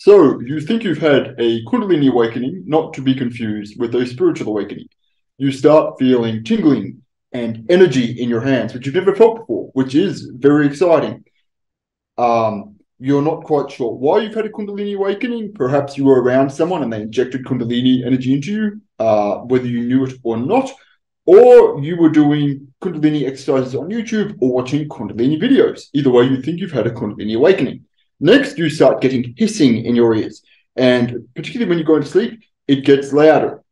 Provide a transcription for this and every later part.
So you think you've had a Kundalini awakening, not to be confused with a spiritual awakening. You start feeling tingling and energy in your hands, which you've never felt before, which is very exciting. You're not quite sure why you've had a Kundalini awakening. Perhaps you were around someone and they injected Kundalini energy into you, whether you knew it or not, or you were doing Kundalini exercises on YouTube or watching Kundalini videos. Either way, you think you've had a Kundalini awakening. Next, you start getting hissing in your ears, and particularly when you go to sleep, it gets louder.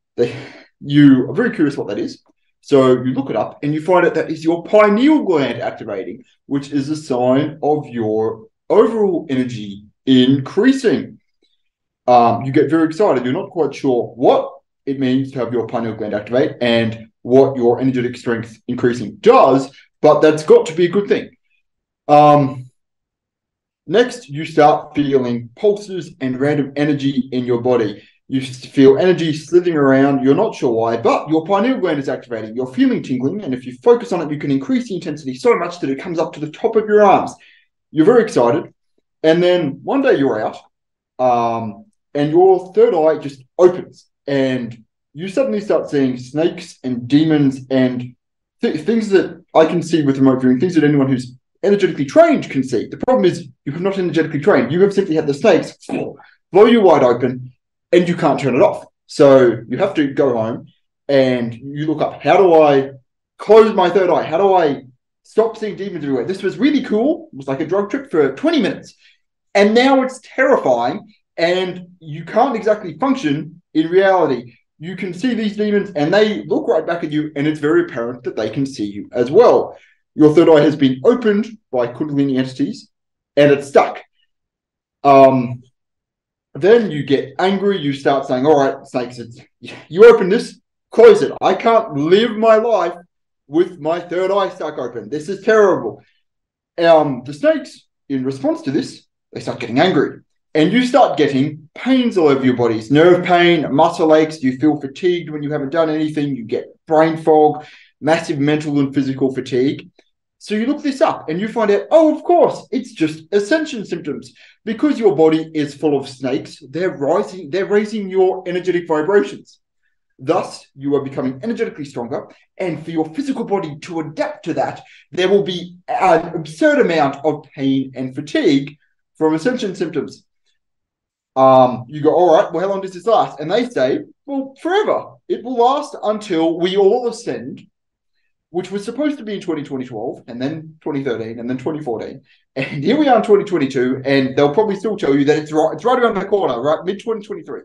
You are very curious what that is. So you look it up and you find out that is your pineal gland activating, which is a sign of your overall energy increasing. You get very excited. You're not quite sure what it means to have your pineal gland activate and what your energetic strength increasing does, but that's got to be a good thing. Next, you start feeling pulses and random energy in your body. You feel energy slithering around. You're not sure why, but your pineal gland is activating. You're feeling tingling, and if you focus on it, you can increase the intensity so much that it comes up to the top of your arms. You're very excited, and then one day you're out, and your third eye just opens, and you suddenly start seeing snakes and demons and things that I can see with remote viewing, things that anyone who's energetically trained can see. The problem is you have not energetically trained. You have simply had the snakes blow you wide open, and you can't turn it off. So you have to go home, and you look up, how do I close my third eye? How do I stop seeing demons everywhere? This was really cool. It was like a drug trip for 20 minutes. And now it's terrifying, and you can't exactly function in reality. You can see these demons, and they look right back at you, and it's very apparent that they can see you as well. Your third eye has been opened by Kundalini entities, and it's stuck. Then you get angry. You start saying, all right, snakes, you open this, close it. I can't live my life with my third eye stuck open. This is terrible. The snakes, in response to this, they start getting angry. And you start getting pains all over your bodies, nerve pain, muscle aches. You feel fatigued when you haven't done anything. You get brain fog, massive mental and physical fatigue. So you look this up and you find out, oh, of course, it's just ascension symptoms. Because your body is full of snakes, they're raising your energetic vibrations. Thus, you are becoming energetically stronger. And for your physical body to adapt to that, there will be an absurd amount of pain and fatigue from ascension symptoms. You go, all right, well, how long does this last? And they say, well, forever. It will last until we all ascend, which was supposed to be in 2012, and then 2013, and then 2014. And here we are in 2022, and they'll probably still tell you that it's right around the corner, right? Mid-2023.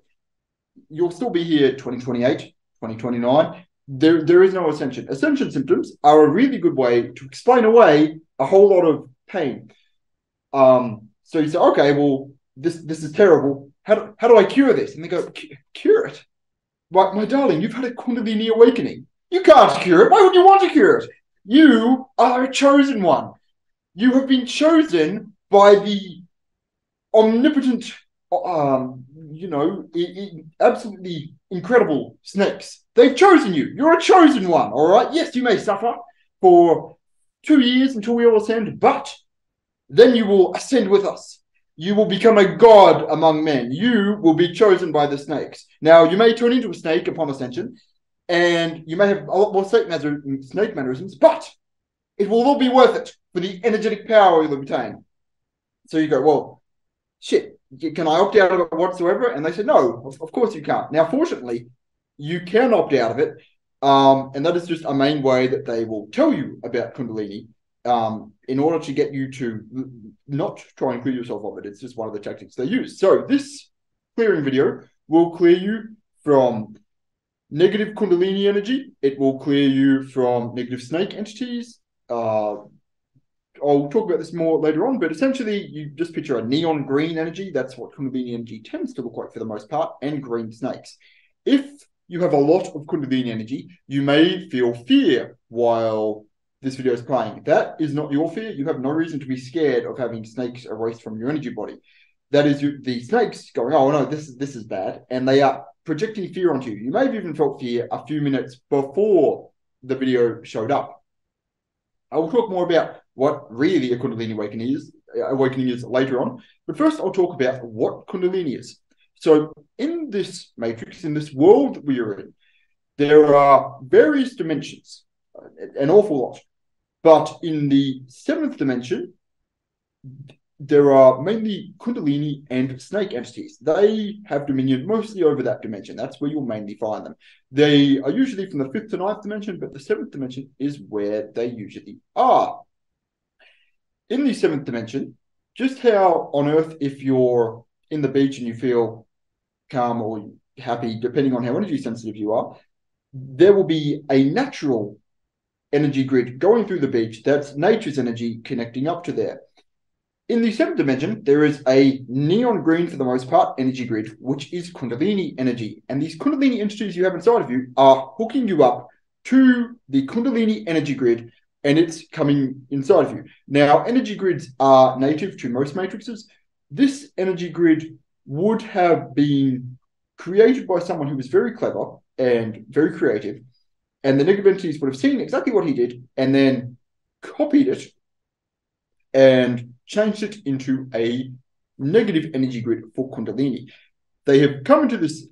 You'll still be here 2028, 2029. There is no ascension. Ascension symptoms are a really good way to explain away a whole lot of pain. So you say, okay, well, this is terrible. How do I cure this? And they go, cure it? Like, my darling, you've had a Kundalini awakening. You can't cure it. Why would you want to cure it? You are a chosen one. You have been chosen by the omnipotent, absolutely incredible snakes. They've chosen you. You're a chosen one, all right? Yes, you may suffer for 2 years until we all ascend, but then you will ascend with us. You will become a god among men. You will be chosen by the snakes. Now, you may turn into a snake upon ascension, and you may have a lot more snake mannerisms, but it will all be worth it for the energetic power you'll obtain. So you go, well, shit, can I opt out of it whatsoever? And they said, no, of course you can't. Now, fortunately, you can opt out of it. And that is just a main way that they will tell you about Kundalini in order to get you to not try and clear yourself of it. It's just one of the tactics they use. So this clearing video will clear you from negative Kundalini energy. It will clear you from negative snake entities. I'll talk about this more later on, but essentially you just picture a neon green energy. That's what Kundalini energy tends to look like for the most part, and green snakes. If you have a lot of Kundalini energy, you may feel fear while this video is playing. That is not your fear. You have no reason to be scared of having snakes erased from your energy body. That is the snakes going, oh no, this is bad. And they are projecting fear onto you. You may have even felt fear a few minutes before the video showed up. I will talk more about what really a Kundalini awakening is later on. But first, I'll talk about what Kundalini is. So in this matrix, in this world that we are in, there are various dimensions, an awful lot. But in the seventh dimension, there are mainly Kundalini and snake entities. They have dominion mostly over that dimension. That's where you'll mainly find them. They are usually from the 5th to 9th dimension, but the 7th dimension is where they usually are. In the 7th dimension, just how on Earth, if you're in the beach and you feel calm or happy, depending on how energy sensitive you are, there will be a natural energy grid going through the beach. That's nature's energy connecting up to there. In the 7th dimension, there is a neon green, for the most part, energy grid, which is Kundalini energy. And these Kundalini entities you have inside of you are hooking you up to the Kundalini energy grid, and it's coming inside of you. Now, energy grids are native to most matrices. This energy grid would have been created by someone who was very clever and very creative, and the negative entities would have seen exactly what he did and then copied it and changed it into a negative energy grid for Kundalini. They have come into this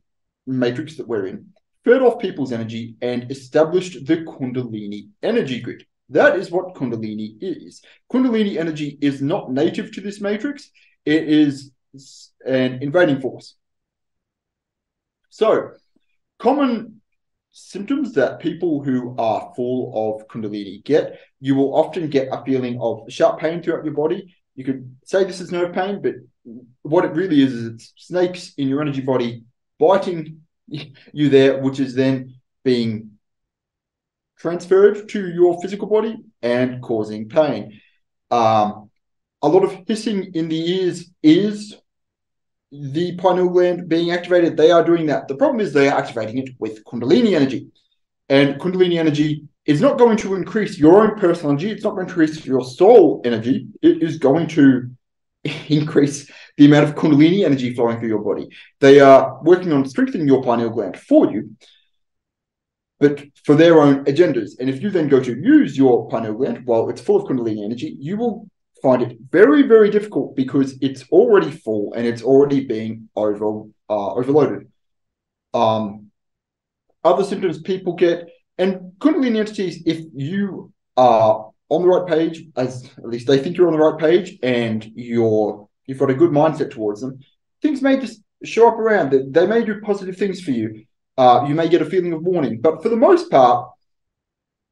matrix that we're in, fed off people's energy, and established the Kundalini energy grid. That is what Kundalini is. Kundalini energy is not native to this matrix. It is an invading force. So, common symptoms that people who are full of Kundalini get: you will often get a feeling of sharp pain throughout your body. You could say this is nerve pain, but what it really is it's snakes in your energy body biting you there, which is then being transferred to your physical body and causing pain. A lot of hissing in the ears is the pineal gland being activated. They are doing that. The problem is they are activating it with Kundalini energy. And Kundalini energy is not going to increase your own personal energy. It's not going to increase your soul energy. It is going to increase the amount of Kundalini energy flowing through your body. They are working on strengthening your pineal gland for you, but for their own agendas. And if you then go to use your pineal gland while it's full of Kundalini energy, you will find it very, very difficult because it's already full and it's already being overloaded. Other symptoms people get, and Kundalini entities, if you are on the right page, as at least they think you're on the right page, and you've got a good mindset towards them, things may just show up around. They may do positive things for you. You may get a feeling of warning, but for the most part,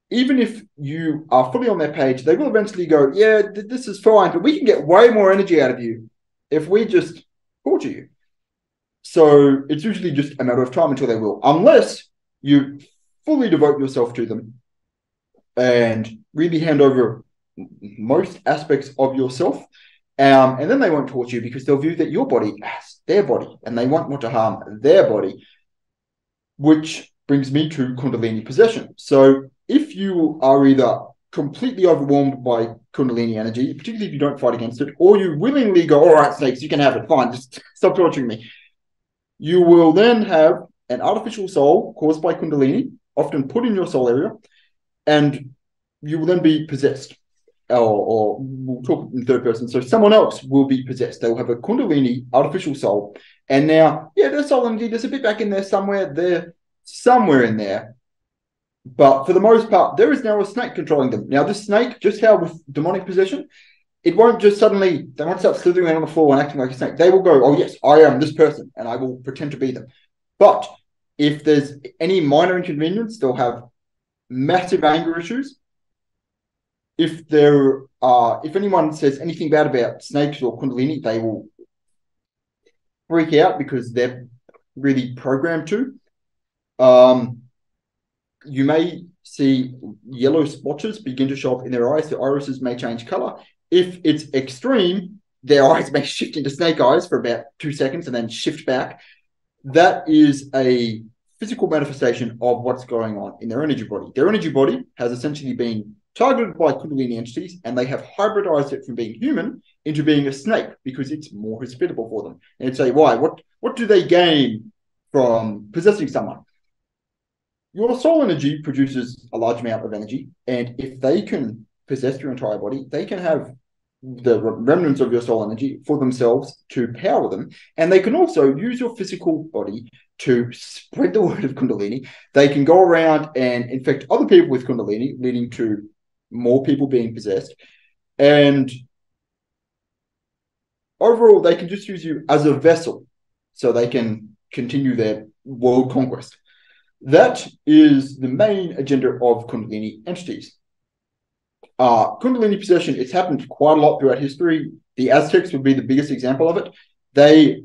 even if you are fully on their page, they will eventually go, yeah, this is fine, but we can get way more energy out of you if we just torture you. So it's usually just a matter of time until they will, unless you fully devote yourself to them and really hand over most aspects of yourself. And then they won't torture you because they'll view that your body as their body and they want not to harm their body. Which brings me to Kundalini possession. So if you are either completely overwhelmed by Kundalini energy, particularly if you don't fight against it, or you willingly go, all right, snakes, you can have it, fine, just stop torturing me, you will then have an artificial soul caused by Kundalini, often put in your soul area, and you will then be possessed. Or we'll talk in third person. So someone else will be possessed. They will have a Kundalini artificial soul. And now, yeah, their soul energy, there's a bit back in there somewhere. They're somewhere in there. But for the most part, there is now a snake controlling them. Now, this snake, just how with demonic possession, it won't just suddenly, they won't start slithering around on the floor and acting like a snake. They will go, oh, yes, I am this person, and I will pretend to be them. But if there's any minor inconvenience, they'll have massive anger issues. If anyone says anything bad about snakes or Kundalini, they will freak out because they're really programmed to. You may see yellow splotches begin to show up in their eyes. Their irises may change color. If it's extreme, their eyes may shift into snake eyes for about 2 seconds and then shift back. That is a physical manifestation of what's going on in their energy body. Their energy body has essentially been targeted by Kundalini entities, and they have hybridized it from being human into being a snake because it's more hospitable for them. And say, why? What do they gain from possessing someone? Your soul energy produces a large amount of energy, and if they can possess your entire body, they can have the remnants of your soul energy for themselves to power them. And they can also use your physical body to spread the word of Kundalini. They can go around and infect other people with Kundalini, leading to more people being possessed. And overall, they can just use you as a vessel so they can continue their world conquest. That is the main agenda of Kundalini entities. Kundalini possession, it's happened quite a lot throughout history. The Aztecs would be the biggest example of it. They,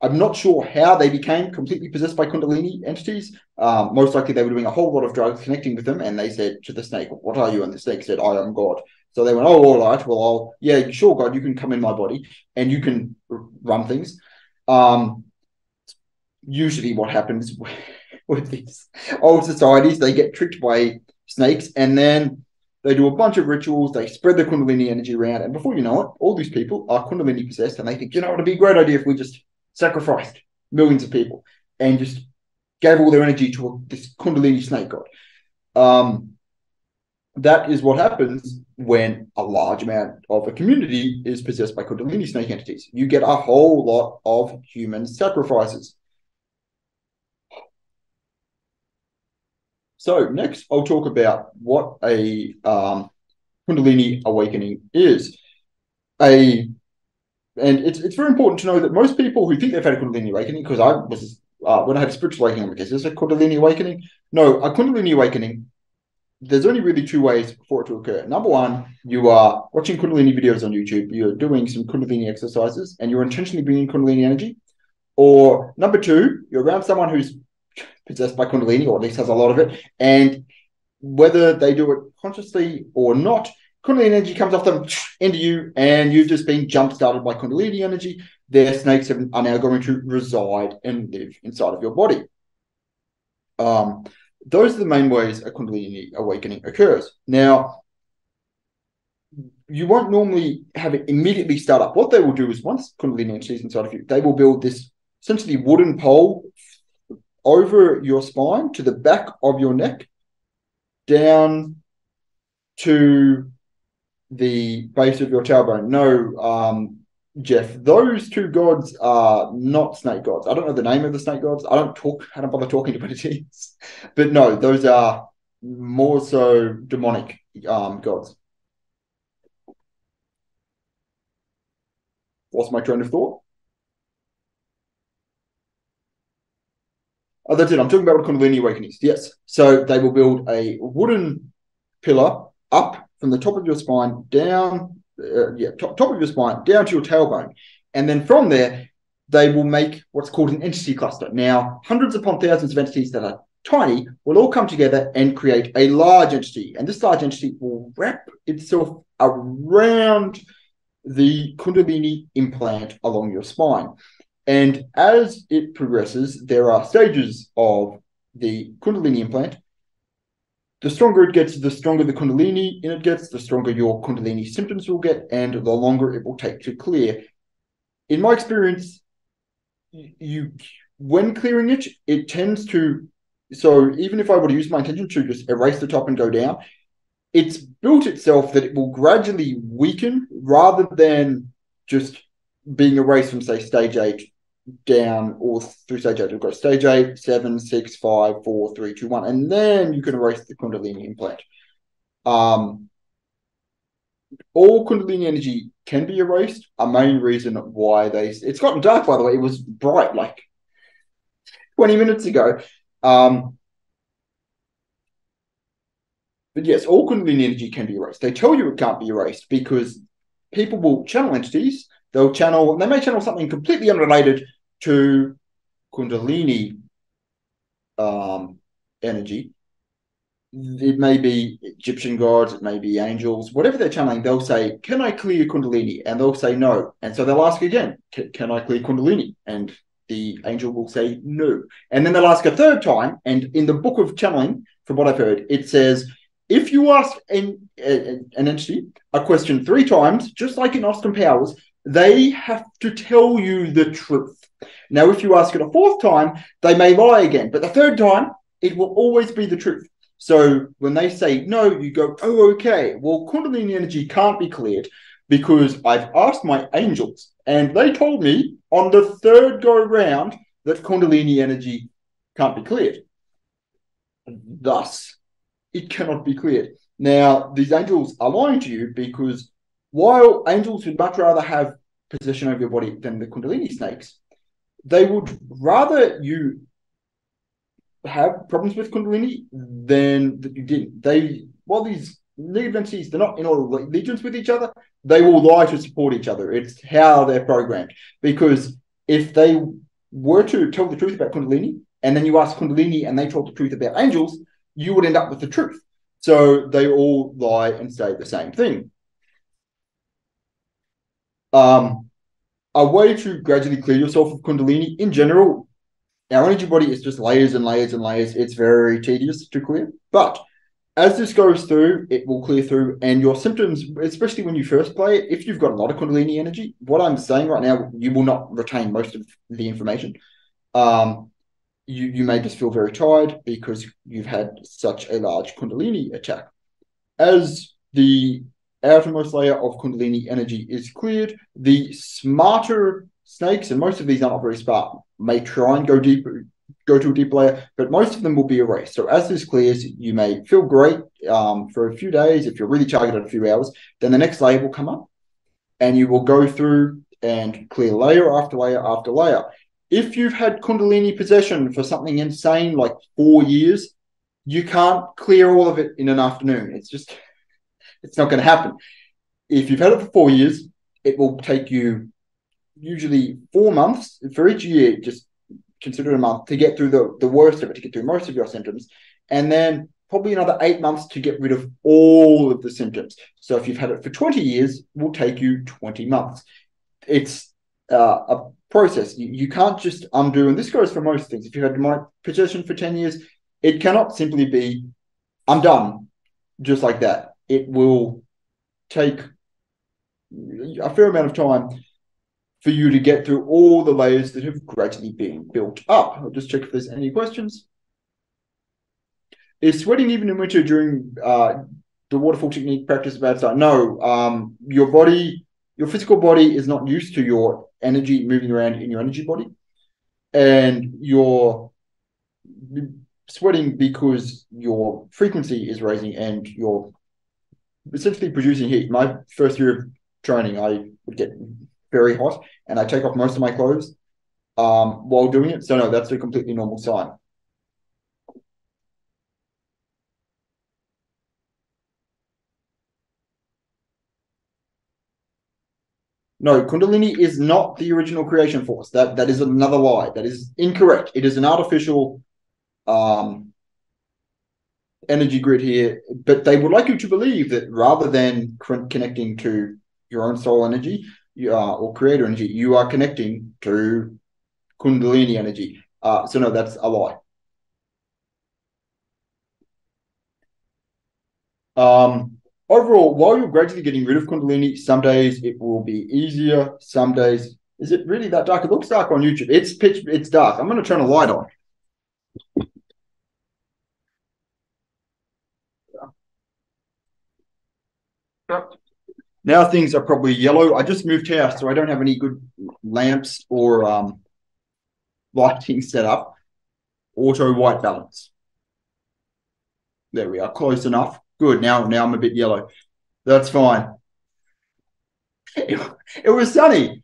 I'm not sure how they became completely possessed by Kundalini entities. Most likely they were doing a whole lot of drugs connecting with them, and they said to the snake, "What are you?" And the snake said, "I am God." So they went, "Oh, all right, well, yeah, sure, God, you can come in my body and you can run things." Usually what happens with these old societies, they get tricked by snakes, and then they do a bunch of rituals, they spread the Kundalini energy around, and before you know it, all these people are Kundalini possessed, and they think, you know, it'd be a great idea if we just sacrificed millions of people and just gave all their energy to this Kundalini snake god. That is what happens when a large amount of a community is possessed by Kundalini snake entities. You get a whole lot of human sacrifices. So next, I'll talk about what a Kundalini awakening is. And it's very important to know that most people who think they've had a Kundalini awakening, because I was when I had a spiritual awakening, I'm like, is this a Kundalini awakening? No, a Kundalini awakening, there's only really two ways for it to occur. Number one, you are watching Kundalini videos on YouTube, you're doing some Kundalini exercises, and you're intentionally bringing Kundalini energy. Or number two, you're around someone who's possessed by Kundalini, or at least has a lot of it, and whether they do it consciously or not, Kundalini energy comes off them into you, and you've just been jump-started by Kundalini energy. Their snakes are now going to reside and live inside of your body. Those are the main ways a Kundalini awakening occurs. Now, you won't normally have it immediately start up. What they will do is, once Kundalini energy is inside of you, they will build this essentially wooden pole over your spine to the back of your neck, down to the base of your tailbone. No, Jeff, those two gods are not snake gods. I don't know the name of the snake gods. I don't bother talking to entities. But no, those are more so demonic gods. What's my train of thought? Oh, that's it. I'm talking about what Kundalini awakening is. Yes. So they will build a wooden pillar up from the top of your spine down, top of your spine down to your tailbone. And then from there, they will make what's called an entity cluster. Now, hundreds upon thousands of entities that are tiny will all come together and create a large entity. And this large entity will wrap itself around the Kundalini implant along your spine. And as it progresses, there are stages of the Kundalini implant. The stronger it gets, the stronger the Kundalini in it gets, the stronger your Kundalini symptoms will get, and the longer it will take to clear. In my experience, when clearing it, it tends to, so even if I were to use my intention to just erase the top and go down, it's built itself that it will gradually weaken rather than just being erased from, say, stage 8 down or through stage 8. We've got stage 8, 7, 6, 5, 4, 3, 2, 1. And then you can erase the Kundalini implant. All Kundalini energy can be erased. A main reason why it's gotten dark, by the way. It was bright like 20 minutes ago. But yes, all Kundalini energy can be erased. They tell you it can't be erased because people will channel entities. They may channel something completely unrelated to Kundalini energy. It may be Egyptian gods, it may be angels, whatever they're channeling, they'll say, "Can I clear Kundalini?" And they'll say no. And so they'll ask again, "Can I clear Kundalini?" And the angel will say no. And then they'll ask a third time. And in the book of channeling, from what I've heard, it says, if you ask an entity a question 3 times, just like in Austin Powers, they have to tell you the truth. Now, if you ask it a 4th time, they may lie again, but the 3rd time, it will always be the truth. So when they say no, you go, oh, okay, well, Kundalini energy can't be cleared because I've asked my angels and they told me on the third go round that Kundalini energy can't be cleared. Thus, it cannot be cleared. Now, these angels are lying to you, because while angels would much rather have possession over your body than the Kundalini snakes, they would rather you have problems with Kundalini than that you didn't. They, while these negative entities, they're not in allegiance with each other, they will lie to support each other. It's how they're programmed. Because if they were to tell the truth about Kundalini, and then you ask Kundalini and they told the truth about angels, you would end up with the truth. So they all lie and say the same thing. A way to gradually clear yourself of Kundalini in general, our energy body is just layers and layers and layers. It's very tedious to clear. But as this goes through, it will clear through. And your symptoms, especially when you first play it, if you've got a lot of Kundalini energy, what I'm saying right now, you will not retain most of the information. You may just feel very tired because you've had such a large Kundalini attack. As the outermost layer of Kundalini energy is cleared, the smarter snakes, and most of these aren't very smart, may try and go deeper, go to a deep layer, but most of them will be erased. So as this clears, you may feel great for a few days. If you're really targeted, a few hours, then the next layer will come up and you will go through and clear layer after layer after layer. If you've had Kundalini possession for something insane, like 4 years, you can't clear all of it in an afternoon. It's just, it's not going to happen. If you've had it for 4 years, it will take you usually 4 months. For each year, just consider it a month to get through the worst of it, to get through most of your symptoms. And then probably another 8 months to get rid of all of the symptoms. So if you've had it for 20 years, it will take you 20 months. It's a process. You can't just undo, and this goes for most things. If you had demonic possession for 10 years, it cannot simply be, I'm done, just like that. It will take a fair amount of time for you to get through all the layers that have gradually been built up. I'll just check if there's any questions. Is sweating even in winter during the waterfall technique practice a bad start? No, your body, your physical body is not used to your energy moving around in your energy body, and you're sweating because your frequency is raising and you're essentially producing heat. My first year of training, I would get very hot and I take off most of my clothes while doing it. So no, that's a completely normal sign. No, Kundalini is not the original creation force. That is another lie. That is incorrect. It is an artificial energy grid here. But they would like you to believe that rather than connecting to your own soul energy or creator energy, you are connecting to Kundalini energy. So no, that's a lie. Overall, while you're gradually getting rid of Kundalini, some days it will be easier. Some days, is it really that dark? It looks dark on YouTube. It's pitch, it's dark. I'm going to turn a light on. Now things are probably yellow. I just moved house, so I don't have any good lamps or lighting set up. Auto white balance. There we are, close enough. Good, now I'm a bit yellow. That's fine. It was sunny.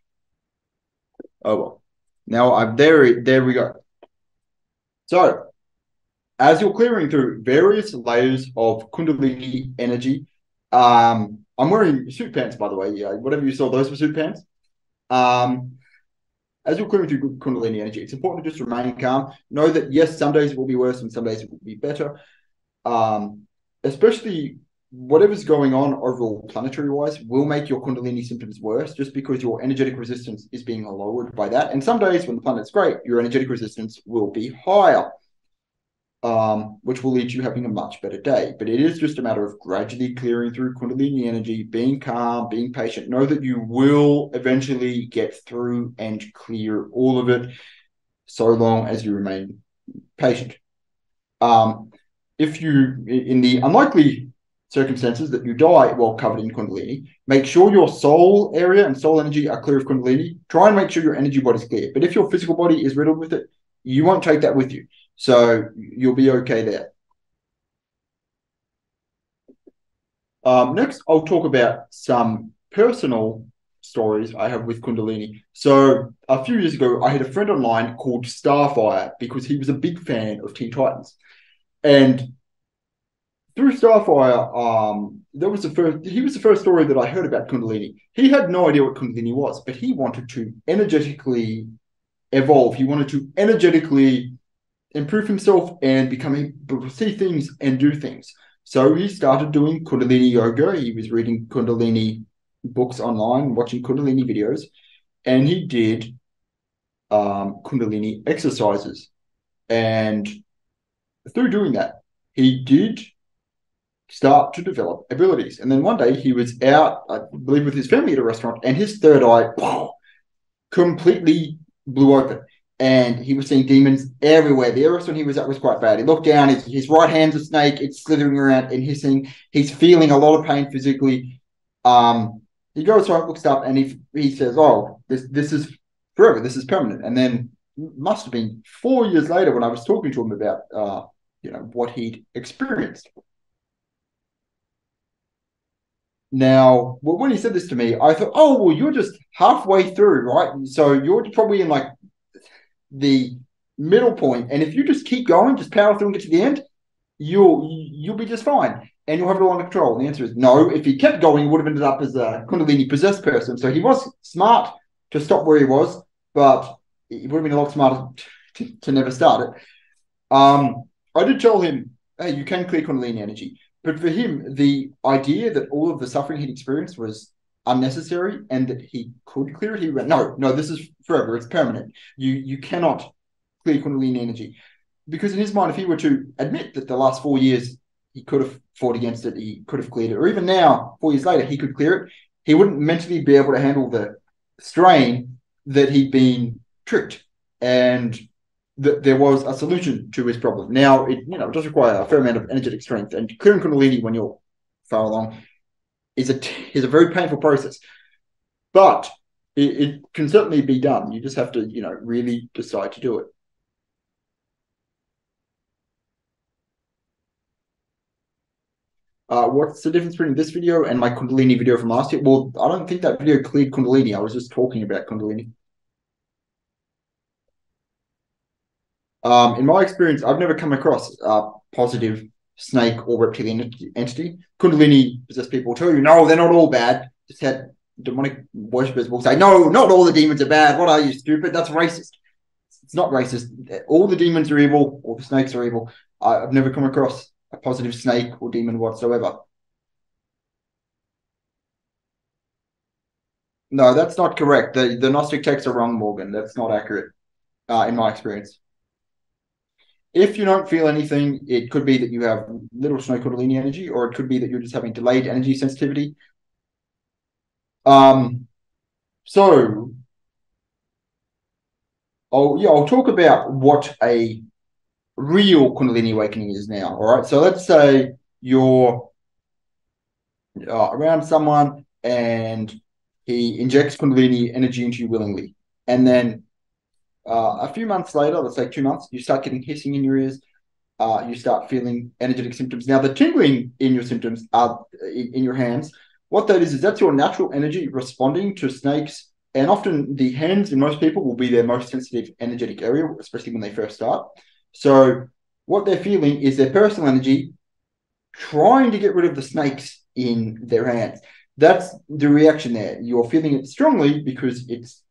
Oh, well. Now I'm there we go. So, as you're clearing through various layers of Kundalini energy, I'm wearing suit pants, by the way. Yeah, whatever you saw, those were suit pants. As you're clearing through Kundalini energy, it's important to just remain calm. Know that, yes, some days it will be worse and some days it will be better. Especially whatever's going on overall planetary-wise will make your Kundalini symptoms worse just because your energetic resistance is being lowered by that. And some days when the planet's great, your energetic resistance will be higher, which will lead to you having a much better day. But it is just a matter of gradually clearing through Kundalini energy, being calm, being patient. Know that you will eventually get through and clear all of it so long as you remain patient. if you, in the unlikely circumstances that you die while covered in Kundalini, make sure your soul area and soul energy are clear of Kundalini. Try and make sure your energy body is clear. But if your physical body is riddled with it, you won't take that with you. So you'll be okay there. Next, I'll talk about some personal stories I have with Kundalini. So a few years ago, I had a friend online called Starfire because he was a big fan of Teen Titans. And through Starfire, he was the first story that I heard about Kundalini. He had no idea what Kundalini was, but he wanted to energetically evolve. He wanted to energetically improve himself and become able to see things and do things. So he started doing Kundalini yoga. He was reading Kundalini books online, watching Kundalini videos, and he did Kundalini exercises. And through doing that, he did start to develop abilities. And then one day he was out, I believe, with his family at a restaurant, and his third eye completely blew open. And he was seeing demons everywhere. The restaurant he was at was quite bad. He looked down, his right hand's a snake, it's slithering around, and he's feeling a lot of pain physically. He goes home, looks up, and he says, oh, this is forever, this is permanent. And then must have been 4 years later when I was talking to him about what he'd experienced. Now, when he said this to me, I thought, oh, well, you're just halfway through, right? So you're probably in like the middle point. And if you just keep going, just power through and get to the end, you'll be just fine. And you'll have it all under control. And the answer is no. If he kept going, he would have ended up as a Kundalini possessed person. So he was smart to stop where he was, but he would have been a lot smarter to never start it. I did tell him, hey, you can clear Kundalini energy. But for him, the idea that all of the suffering he'd experienced was unnecessary and that he could clear it, he went, no, this is forever. It's permanent. You cannot clear Kundalini energy. Because in his mind, if he were to admit that the last 4 years he could have fought against it, he could have cleared it, or even now, 4 years later, he could clear it, he wouldn't mentally be able to handle the strain that he'd been tricked and that there was a solution to his problem. Now, it does require a fair amount of energetic strength, and clearing Kundalini when you're far along is a very painful process, but it can certainly be done. You just have to, really decide to do it. What's the difference between this video and my Kundalini video from last year? Well, I don't think that video cleared Kundalini. I was just talking about Kundalini. In my experience, I've never come across a positive snake or reptilian entity. Kundalini possessed people tell you, no, they're not all bad. Just had demonic worshippers will say, no, not all the demons are bad. What are you, stupid? That's racist. It's not racist. All the demons are evil. All the snakes are evil. I've never come across a positive snake or demon whatsoever. No, that's not correct. The Gnostic texts are wrong, Morgan. That's not accurate in my experience. If you don't feel anything, it could be that you have little to no Kundalini energy, or it could be that you're just having delayed energy sensitivity. I'll talk about what a real Kundalini awakening is now. All right. So let's say you're around someone and he injects Kundalini energy into you willingly, and then a few months later, let's say 2 months, you start getting hissing in your ears. You start feeling energetic symptoms. Now, the tingling in your symptoms are in your hands. What that is that's your natural energy responding to snakes. And often the hands in most people will be their most sensitive energetic area, especially when they first start. So what they're feeling is their personal energy trying to get rid of the snakes in their hands. That's the reaction there. You're feeling it strongly because it's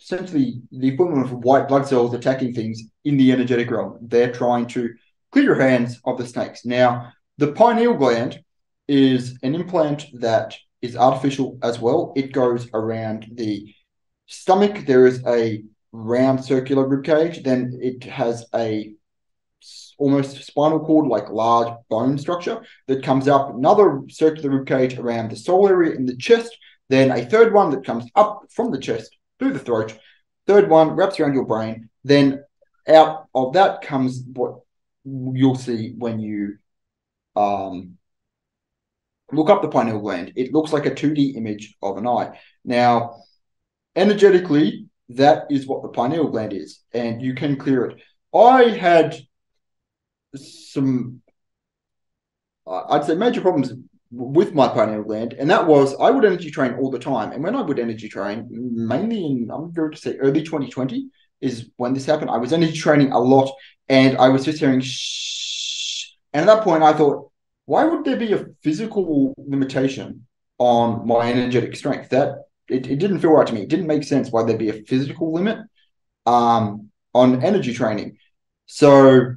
essentially the equivalent of white blood cells attacking things in the energetic realm. They're trying to clear your hands of the snakes. Now, the pineal gland is an implant that is artificial as well. It goes around the stomach. There is a round circular rib cage. Then it has a almost spinal cord, like large bone structure that comes up, another circular rib cage around the solar area in the chest, then a third one that comes up from the chest through the throat, third one wraps around your brain, then out of that comes what you'll see when you Look up the pineal gland. It looks like a 2D image of an eye. Now, energetically, that is what the pineal gland is, and you can clear it. I had some, I'd say, major problems with my pineal gland, and that was I would energy train all the time. And when I would energy train, mainly in, I'm going to say early 2020 is when this happened. I was energy training a lot, and I was just hearing shh. And at that point, I thought, why would there be a physical limitation on my energetic strength? That it didn't feel right to me. It didn't make sense why there'd be a physical limit on energy training. So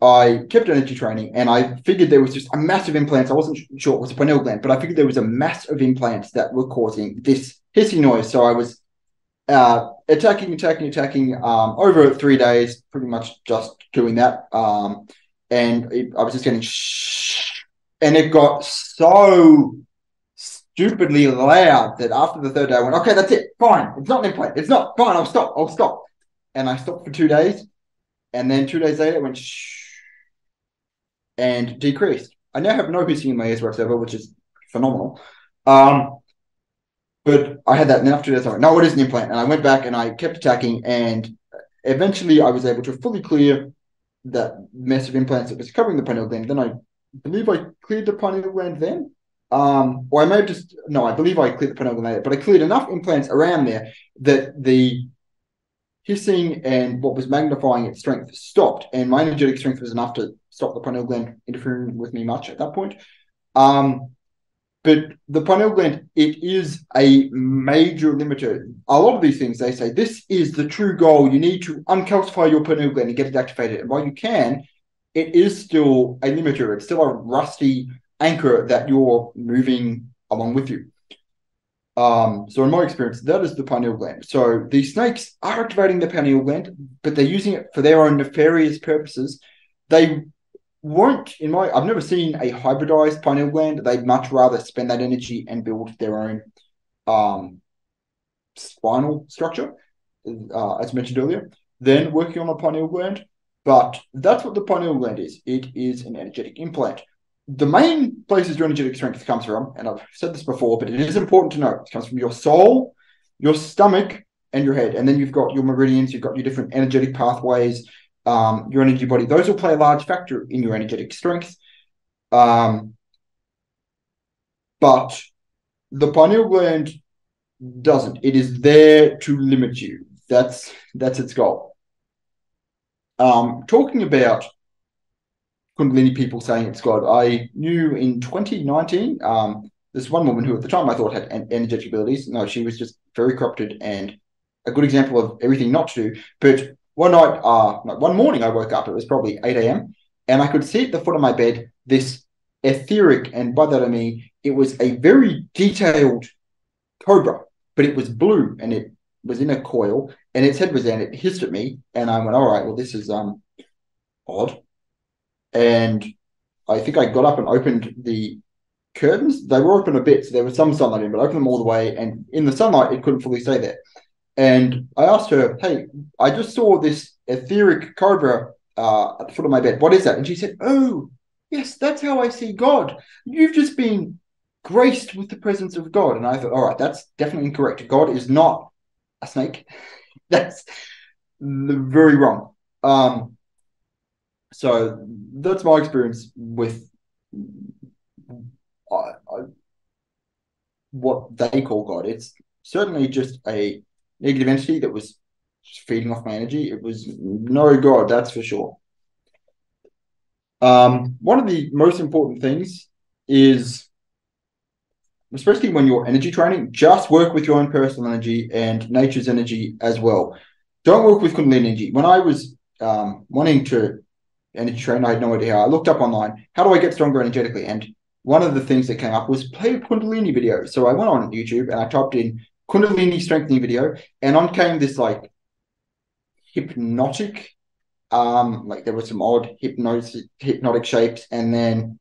I kept energy training, and I figured there was just a massive implants. I wasn't sure it was a pineal gland, but I figured there was a mass of implants that were causing this hissing noise. So I was attacking over 3 days, pretty much just doing that. I was just getting shh, and it got so stupidly loud that after the third day I went, okay, that's it, fine. It's not an implant. It's not, fine, I'll stop. And I stopped for 2 days. And then 2 days later it went shh, and decreased. I now have no hissing in my ears whatsoever, which is phenomenal. But I had that, and then after 2 days I went, no, it is an implant. And I went back and I kept attacking, and eventually I was able to fully clear that mess of implants that was covering the pineal gland. Then I believe I cleared the pineal gland then. Or I may have just, no, I believe I cleared the pineal gland later, but I cleared enough implants around there that the hissing and what was magnifying its strength stopped, and my energetic strength was enough to stop the pineal gland interfering with me much at that point. But the pineal gland, it is a major limiter. A lot of these things, they say, this is the true goal. You need to uncalcify your pineal gland and get it activated. And while you can, it is still a limiter. It's still a rusty anchor that you're moving along with you. So in my experience, that is the pineal gland. So the snakes are activating the pineal gland, but they're using it for their own nefarious purposes. They won't, I've never seen a hybridized pineal gland. They'd much rather spend that energy and build their own spinal structure, as mentioned earlier, than working on a pineal gland. But that's what the pineal gland is. It is an energetic implant. The main places your energetic strength comes from, and I've said this before, but it is important to know, it comes from your soul, your stomach, and your head. And then you've got your meridians, you've got your different energetic pathways, your energy body. Those will play a large factor in your energetic strength. But the pineal gland doesn't. It is there to limit you. That's its goal. Talking about Kundalini people saying it's God. I knew in 2019, this one woman who at the time I thought had energetic abilities. No, she was just very corrupted and a good example of everything not to do. But one morning I woke up, it was probably 8 a.m., and I could see at the foot of my bed this etheric, and by that I mean it was a very detailed cobra, but it was blue and it was in a coil and its head was down. It hissed at me and I went, all right, well, this is odd. And I think I got up and opened the curtains. They were open a bit, so there was some sunlight in, but I opened them all the way. And in the sunlight, it couldn't fully stay there. And I asked her, hey, I just saw this etheric cobra at the foot of my bed. What is that? And she said, oh, yes, that's how I see God. You've just been graced with the presence of God. And I thought, all right, that's definitely incorrect. God is not a snake. That's very wrong. So that's my experience with what they call God. It's certainly just a negative entity that was feeding off my energy. It was no God, that's for sure. One of the most important things is, especially when you're energy training, just work with your own personal energy and nature's energy as well. Don't work with Kundalini energy. When I was wanting to energy train, I had no idea how. I looked up online, how do I get stronger energetically? And one of the things that came up was play Kundalini video. So I went on YouTube and I typed in Kundalini strengthening video, and on came this like hypnotic, like there were some odd hypnotic shapes, and then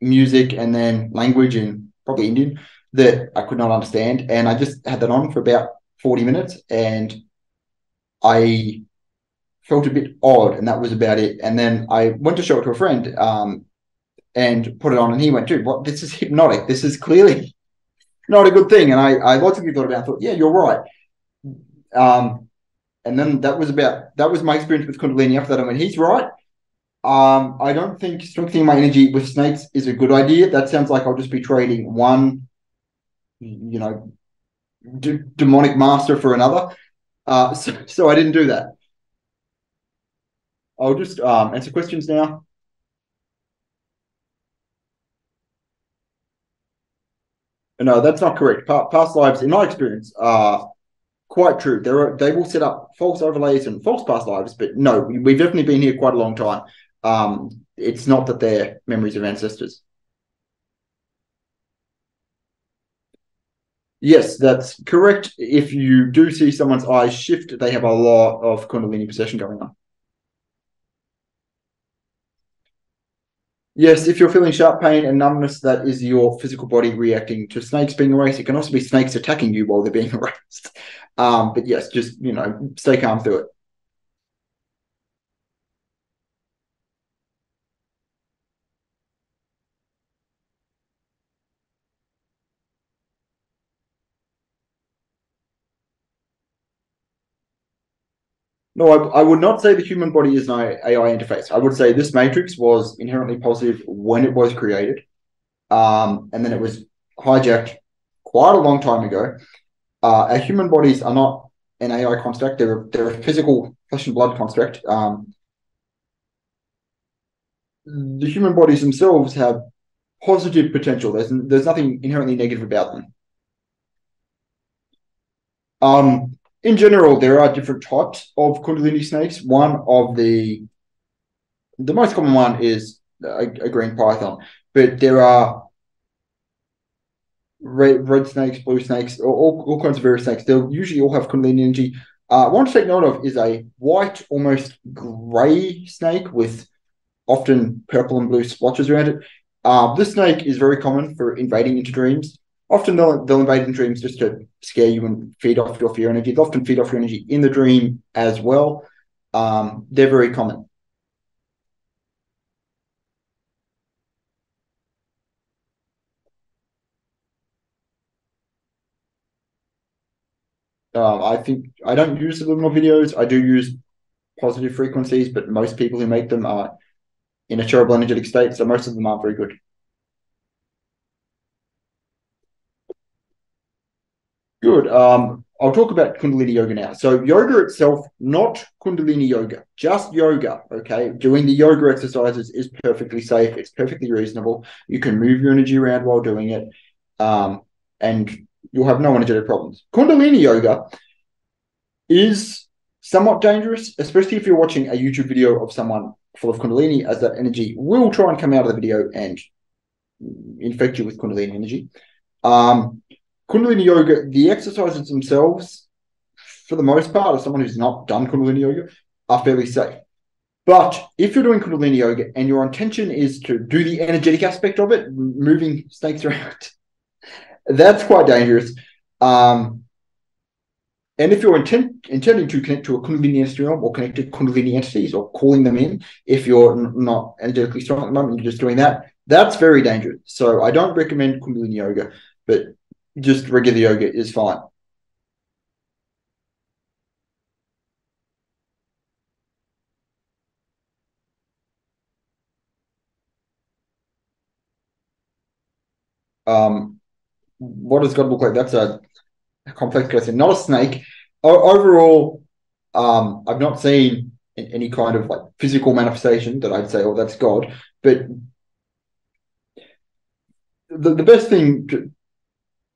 music, and then language in probably Indian that I could not understand. And I just had that on for about 40 minutes and I felt a bit odd, and that was about it. And then I went to show it to a friend and put it on, and he went, dude, what? This is hypnotic. This is clearly not a good thing. And I logically thought about it. I thought, yeah, you're right. And then that was my experience with Kundalini. After that, I went, he's right. I don't think strengthening my energy with snakes is a good idea. That sounds like I'll just be trading one, you know, demonic master for another. So I didn't do that. I'll just answer questions now. No, that's not correct. Past lives, in my experience, are quite true. They will set up false overlays and false past lives, but no, we've definitely been here quite a long time. It's not that they're memories of ancestors. Yes, that's correct. If you do see someone's eyes shift, they have a lot of Kundalini possession going on. Yes, if you're feeling sharp pain and numbness, that is your physical body reacting to snakes being erased. It can also be snakes attacking you while they're being erased. But yes, just, you know, stay calm through it. No, I would not say the human body is an AI interface. I would say this matrix was inherently positive when it was created. And then it was hijacked quite a long time ago. Our human bodies are not an AI construct. They're a physical flesh and blood construct. The human bodies themselves have positive potential. There's nothing inherently negative about them. In general, there are different types of Kundalini snakes. One of the most common one is a green python, but there are red snakes, blue snakes, all kinds of various snakes. They'll usually all have Kundalini energy. One to take note of is a white, almost grey snake with often purple and blue splotches around it. This snake is very common for invading into dreams. Often they'll invade in dreams just to scare you and feed off your fear energy. They'll often feed off your energy in the dream as well. They're very common. I think I don't use subliminal videos. I do use positive frequencies, but most people who make them are in a terrible energetic state, so most of them aren't very good. Good. I'll talk about Kundalini yoga now. So yoga itself, not Kundalini yoga, just yoga, okay? Doing the yoga exercises is perfectly safe. It's perfectly reasonable. You can move your energy around while doing it, and you'll have no energetic problems. Kundalini yoga is somewhat dangerous, especially if you're watching a YouTube video of someone full of Kundalini, as that energy will try and come out of the video and infect you with Kundalini energy. Kundalini yoga, the exercises themselves, for the most part, as someone who's not done Kundalini yoga, are fairly safe. But if you're doing Kundalini yoga and your intention is to do the energetic aspect of it, moving snakes around, that's quite dangerous. And if you're intending to connect to a Kundalini entity or connect to Kundalini entities or calling them in, if you're not energetically strong at the moment, you're just doing that, that's very dangerous. So I don't recommend Kundalini yoga, but just regular yoga is fine. What does God look like? That's a complex question. Not a snake. Overall, I've not seen any kind of like physical manifestation that I'd say, oh, that's God. But the best thing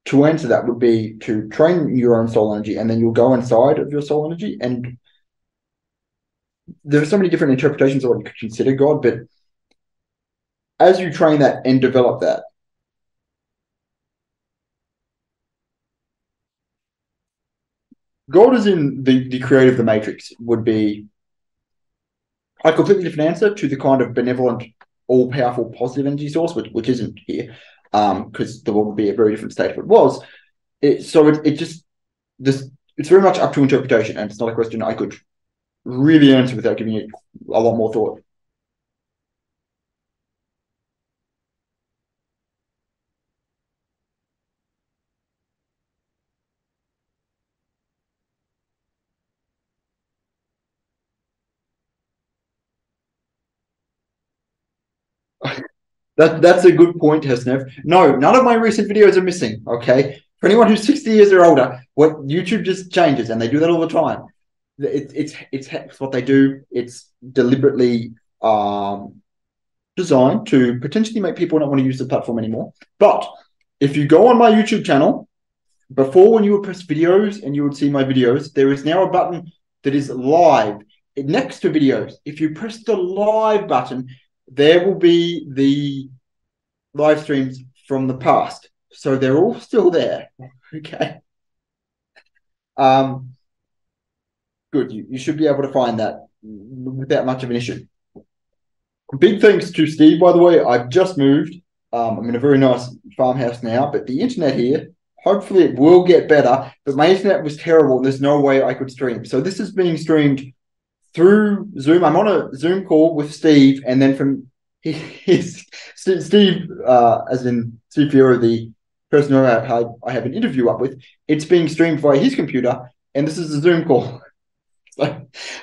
to answer that would be to train your own soul energy, and then you'll go inside of your soul energy. And there are so many different interpretations of what you could consider God, but as you train that and develop that, God is in the creator of the matrix would be a completely different answer to the kind of benevolent, all-powerful, positive energy source, which isn't here. Because the world would be a very different state if it was. It's very much up to interpretation, and it's not a question I could really answer without giving it a lot more thought. That's a good point, Hesnev. No, none of my recent videos are missing, okay? For anyone who's 60 years or older, what YouTube just changes, and they do that all the time. It's what they do. It's deliberately designed to potentially make people not want to use the platform anymore. But if you go on my YouTube channel, before when you would press videos and you would see my videos, there is now a button that is live next to videos. If you press the live button, there will be the live streams from the past. So they're all still there. Okay. Good. You should be able to find that without much of an issue. Big thanks to Steve, by the way. I've just moved. I'm in a very nice farmhouse now, but the internet here, hopefully it will get better, but my internet was terrible. There's no way I could stream. So this is being streamed through Zoom. I'm on a Zoom call with Steve, and then from his Steve, as in Steve Fiora, the person who I have an interview up with, it's being streamed via his computer, and this is a Zoom call.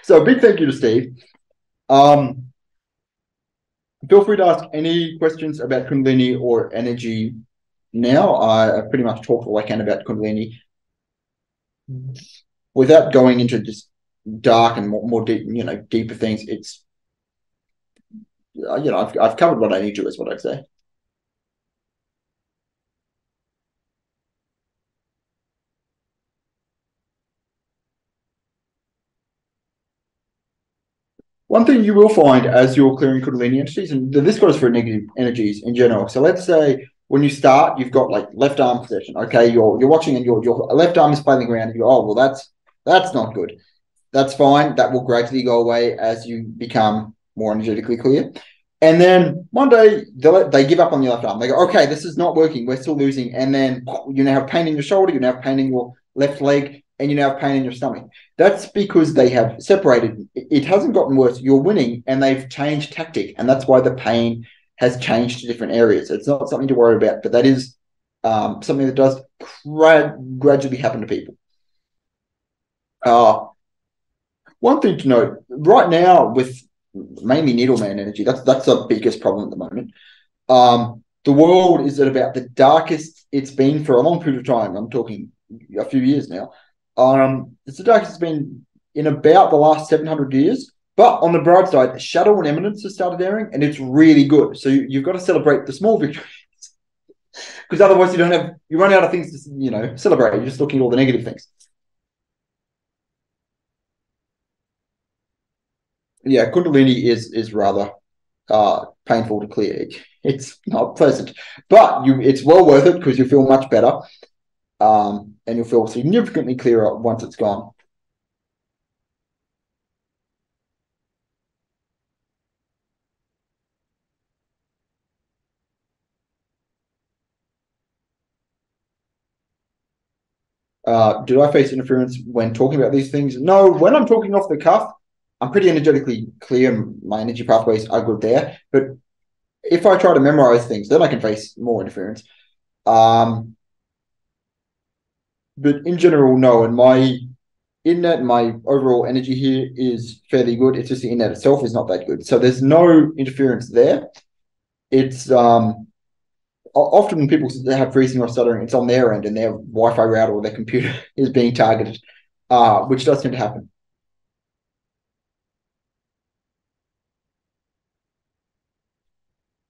So a big thank you to Steve. Feel free to ask any questions about Kundalini or energy now. I pretty much talked all I can about Kundalini without going into just dark and more deep, deeper things. It's, I've covered what I need to, is what I'd say. One thing you will find as you're clearing Kundalini entities, and this goes for negative energies in general. So let's say when you start, you've got like left arm possession. Okay, you're watching and your left arm is flailing around. And you go, oh well, that's not good. That's fine. That will gradually go away as you become more energetically clear. And then one day they give up on your left arm. They go, okay, this is not working. We're still losing. And then you now have pain in your shoulder. You now have pain in your left leg. And you now have pain in your stomach. That's because they have separated. It hasn't gotten worse. You're winning, and they've changed tactic, and that's why the pain has changed to different areas. It's not something to worry about, but that is something that does gradually happen to people. One thing to note, right now with mainly needleman energy, that's the biggest problem at the moment. The world is at about the darkest it's been for a long period of time. I'm talking a few years now. It's the darkest it's been in about the last 700 years. But on the bright side, shadow and eminence has started airing, and it's really good. So you've got to celebrate the small victories, because otherwise you run out of things to celebrate. You're just looking at all the negative things. Yeah, Kundalini is rather painful to clear. It's not pleasant, but it's well worth it because you feel much better. And you'll feel significantly clearer once it's gone. Did I face interference when talking about these things? No, when I'm talking off the cuff, I'm pretty energetically clear and my energy pathways are good there. But if I try to memorize things, then I can face more interference. But in general, no. And my internet, my overall energy here is fairly good. It's just the internet itself is not that good. So there's no interference there. It's often when people have freezing or stuttering, it's on their end and their Wi-Fi router or their computer is being targeted, which does tend to happen.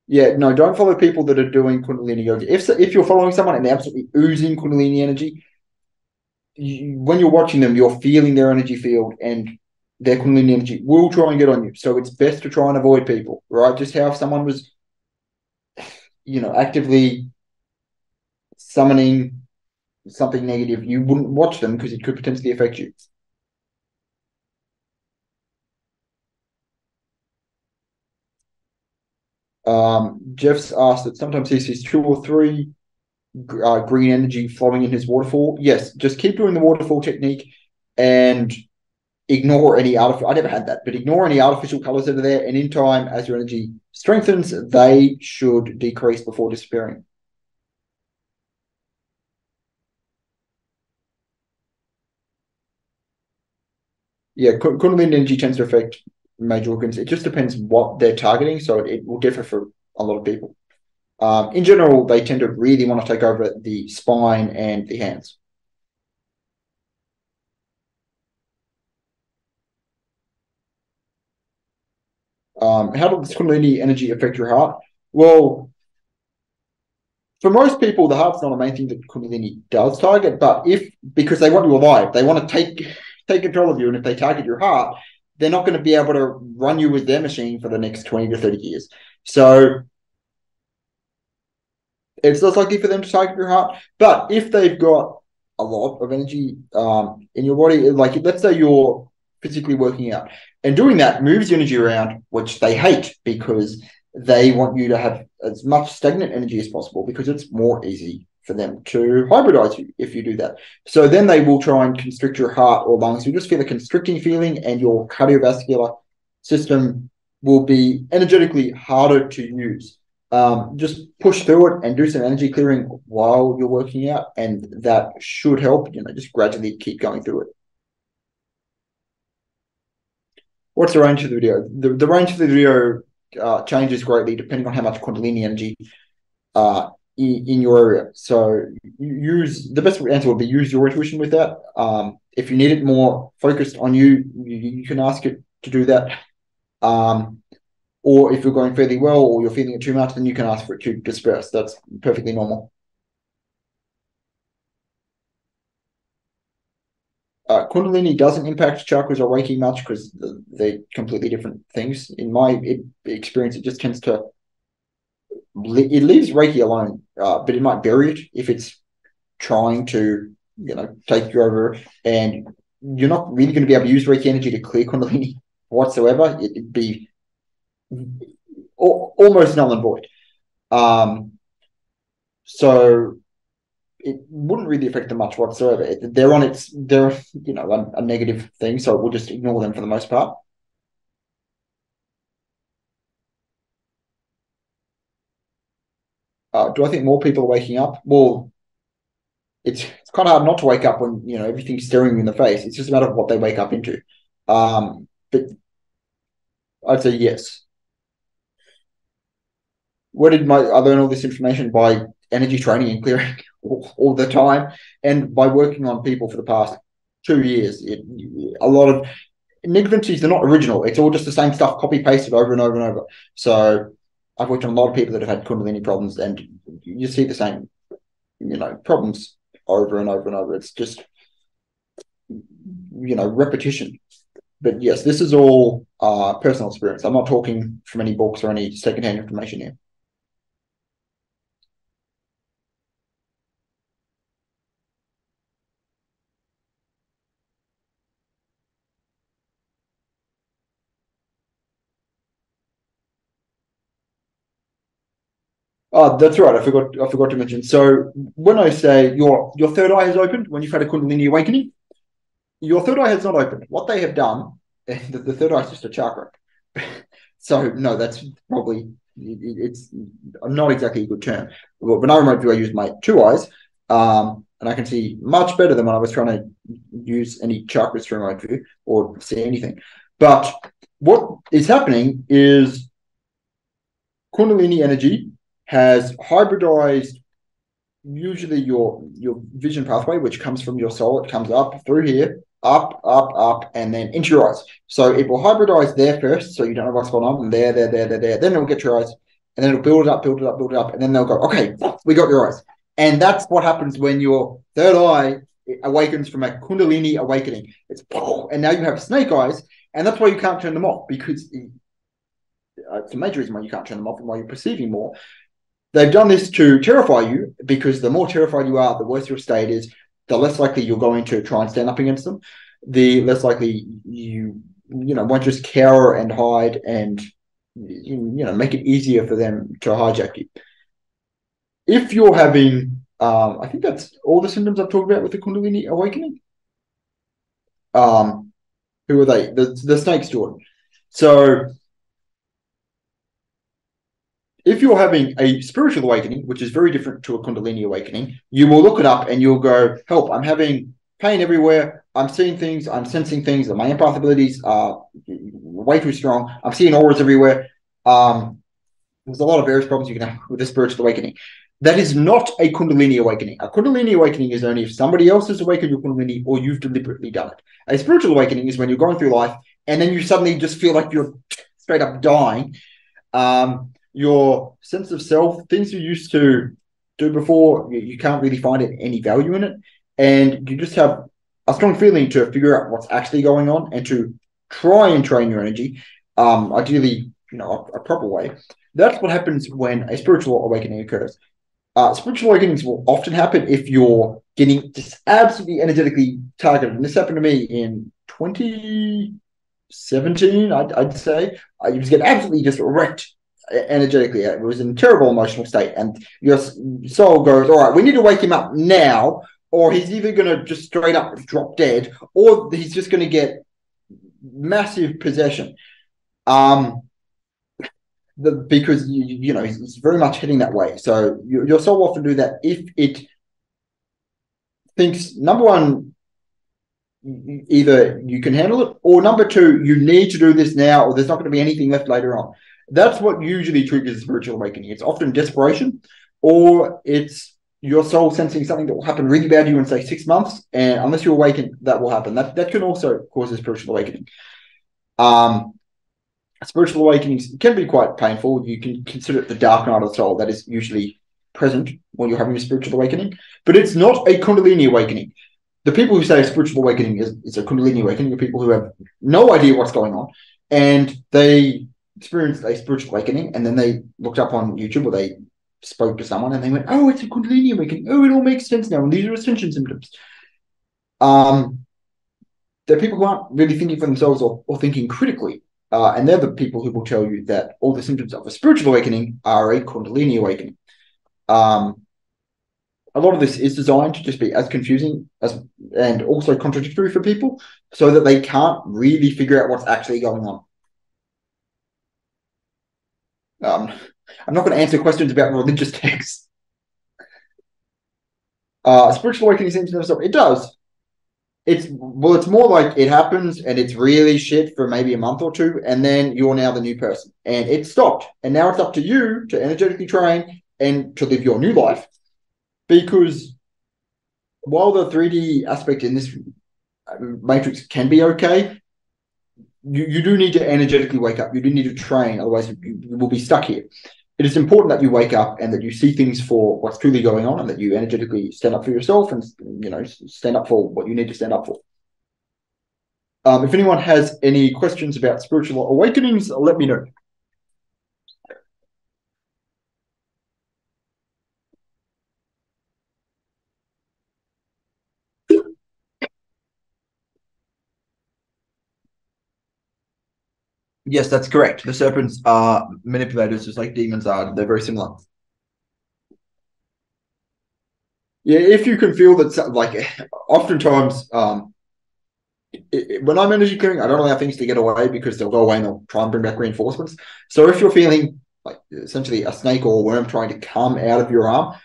Yeah, no, don't follow people that are doing Kundalini yoga. If you're following someone and they're absolutely oozing Kundalini energy, when you're watching them, you're feeling their energy field, and their Kundalini energy will try and get on you. So it's best to try and avoid people, right? Just how if someone was, actively summoning something negative, you wouldn't watch them because it could potentially affect you. Jeff's asked that sometimes he sees 2 or 3 green energy flowing in his waterfall. Yes, just keep doing the waterfall technique and ignore any artificial. I never had that, but ignore any artificial colors that are there. And in time, as your energy strengthens, they should decrease before disappearing. Yeah, Kundalini energy tends to affect major organs. It just depends what they're targeting, so it will differ for a lot of people. In general, they tend to really want to take over the spine and the hands. How does Kundalini energy affect your heart? Well, for most people, the heart's not a main thing that Kundalini does target, but if, because they want you alive, they want to take control of you, and if they target your heart, they're not going to be able to run you with their machine for the next 20 to 30 years. So it's less likely for them to target your heart. But if they've got a lot of energy in your body, like let's say you're physically working out, and doing that moves your energy around, which they hate because they want you to have as much stagnant energy as possible because it's more easy for them to hybridize you if you do that. So then they will try and constrict your heart or lungs. You just feel a constricting feeling, and your cardiovascular system will be energetically harder to use. Just push through it and do some energy clearing while you're working out, and that should help. You know, just gradually keep going through it. What's the range of the video? The range of the video changes greatly depending on how much Kundalini energy in your area. So use, the best answer would be use your intuition with that. If you need it more focused on you, you can ask it to do that. Or if you're going fairly well or you're feeling it too much, then you can ask for it to disperse. That's perfectly normal. Kundalini doesn't impact chakras or Reiki much because they're completely different things. In my experience, it just tends to... It leaves Reiki alone, but it might bury it if it's trying to, you know, take you over. And you're not really going to be able to use Reiki energy to clear Kundalini whatsoever. It'd be almost null and void. So... it wouldn't really affect them much whatsoever. They're you know, a negative thing, so we'll just ignore them for the most part. Do I think more people are waking up? Well, it's kind of hard not to wake up when, you know, everything's staring you in the face. It's just a matter of what they wake up into. But I'd say yes. Where did I learn all this information? By energy training and clearing. All the time, and by working on people for the past 2 years. A lot of negativities, they're not original. It's all just the same stuff, copy pasted over and over and over. So I've worked on a lot of people that have had Kundalini problems, and you see the same, you know, problems over and over and over. It's just, you know, repetition. But yes, this is all personal experience. I'm not talking from any books or any secondhand information here. That's right. I forgot to mention. So when I say your third eye has opened when you've had a Kundalini awakening, your third eye has not opened. What they have done, the third eye is just a chakra. So no, that's probably it's not exactly a good term. When I remote view, I use my two eyes, and I can see much better than when I was trying to use any chakras to remote view or see anything. But what is happening is Kundalini energy has hybridized usually your vision pathway, which comes from your soul. It comes up through here, up, and then into your eyes. So it will hybridize there first, so you don't know what's going on, and there. Then it'll get your eyes, and then it'll build it up, and then they'll go, okay, we got your eyes. And that's what happens when your third eye awakens from a Kundalini awakening. It's, and now you have snake eyes, and that's why you can't turn them off, because it's a major reason why you can't turn them off and why you're perceiving more. They've done this to terrify you, because the more terrified you are, the worse your state is, the less likely you're going to try and stand up against them, the less likely you know, won't just cower and hide and, you know, make it easier for them to hijack you. If you're having, I think that's all the symptoms I've talked about with the Kundalini awakening. Who are they? The snakes, Jordan. So... if you're having a spiritual awakening, which is very different to a Kundalini awakening, you will look it up and you'll go, help, I'm having pain everywhere. I'm seeing things. I'm sensing things. That my empath abilities are way too strong. I'm seeing auras everywhere. There's a lot of various problems you can have with a spiritual awakening. That is not a Kundalini awakening. A Kundalini awakening is only if somebody else has awakened your Kundalini or you've deliberately done it. A spiritual awakening is when you're going through life and then you suddenly just feel like you're straight up dying. Your sense of self, things you used to do before, you can't really find any value in it. And you just have a strong feeling to figure out what's actually going on and to try and train your energy, ideally, you know, a proper way. That's what happens when a spiritual awakening occurs. Spiritual awakenings will often happen if you're getting just absolutely energetically targeted. And this happened to me in 2017, I'd say. I was getting absolutely just wrecked energetically. It was in a terrible emotional state. And your soul goes, all right, we need to wake him up now, or he's either going to just straight up drop dead, or he's just going to get massive possession. Because, you know, it's very much heading that way. So your soul often do that if it thinks, number one, either you can handle it, or number two, you need to do this now or there's not going to be anything left later on. That's what usually triggers a spiritual awakening. It's often desperation, or it's your soul sensing something that will happen really bad to you in, say, 6 months, and unless you awaken, that will happen. That can also cause a spiritual awakening. Spiritual awakenings can be quite painful. You can consider it the dark night of the soul that is usually present when you're having a spiritual awakening, but it's not a Kundalini awakening. The people who say a spiritual awakening is a Kundalini awakening are people who have no idea what's going on, and they experienced a spiritual awakening, and then they looked up on YouTube or they spoke to someone and they went, oh, it's a Kundalini awakening. Oh, it all makes sense now. And these are ascension symptoms. They're people who aren't really thinking for themselves or thinking critically. And they're the people who will tell you that all the symptoms of a spiritual awakening are a Kundalini awakening. A lot of this is designed to just be as confusing as and also contradictory for people so that they can't really figure out what's actually going on. I'm not going to answer questions about religious texts. Spiritual awakening seems to have something. It does. It's more like it happens and it's really shit for maybe a month or two, and then you're now the new person. And it stopped. And now it's up to you to energetically train and to live your new life. Because while the 3D aspect in this matrix can be okay, you do need to energetically wake up. You do need to train, otherwise you will be stuck here. It is important that you wake up and that you see things for what's truly going on, and that you energetically stand up for yourself and, you know, stand up for what you need to stand up for. If anyone has any questions about spiritual awakenings, let me know. Yes, that's correct. The serpents are manipulators, just like demons are. They're very similar. Yeah, if you can feel that, like, oftentimes, when I'm energy clearing, I don't allow things to get away because they'll go away and they'll try and bring back reinforcements. So if you're feeling like essentially a snake or a worm trying to come out of your arm,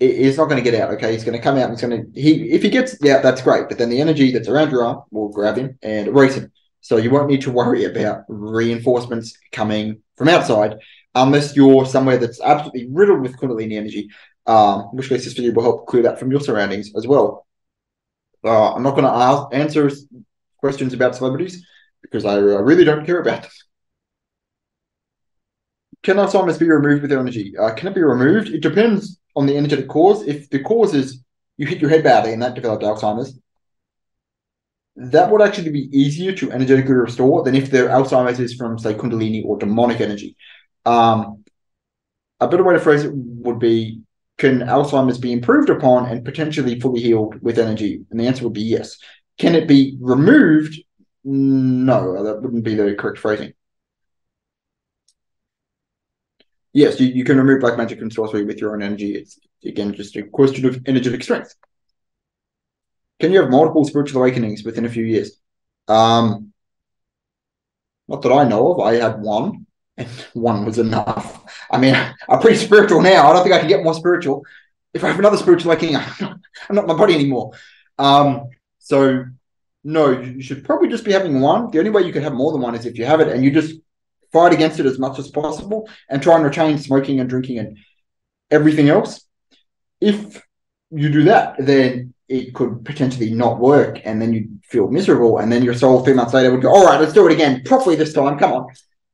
it's not going to get out, okay? He's going to come out and it's going to... If he gets out, that's great. But then the energy that's around your arm will grab him and erase him. So you won't need to worry about reinforcements coming from outside unless you're somewhere that's absolutely riddled with Kundalini energy, in which case this video will help clear that from your surroundings as well. I'm not going to answer questions about celebrities because I really don't care about them. Can Alzheimer's be removed with energy? Can it be removed? It depends on the energetic cause. If the cause is you hit your head badly and that developed Alzheimer's, that would actually be easier to energetically restore than if their Alzheimer's is from, say, Kundalini or demonic energy. A better way to phrase it would be, can Alzheimer's be improved upon and potentially fully healed with energy? And the answer would be yes. Can it be removed? No, that wouldn't be the correct phrasing. Yes, you can remove black magic and sorcery with your own energy. It's, again, just a question of energetic strength. Can you have multiple spiritual awakenings within a few years? Not that I know of. I had one, and one was enough. I mean, I'm pretty spiritual now. I don't think I can get more spiritual. If I have another spiritual awakening, I'm not my body anymore. So, no, you should probably just be having one. The only way you can have more than one is if you have it and you just fight against it as much as possible and try and retain smoking and drinking and everything else. If you do that, then it could potentially not work, and then you'd feel miserable, and then your soul 3 months later would go, all right, let's do it again properly this time, come on.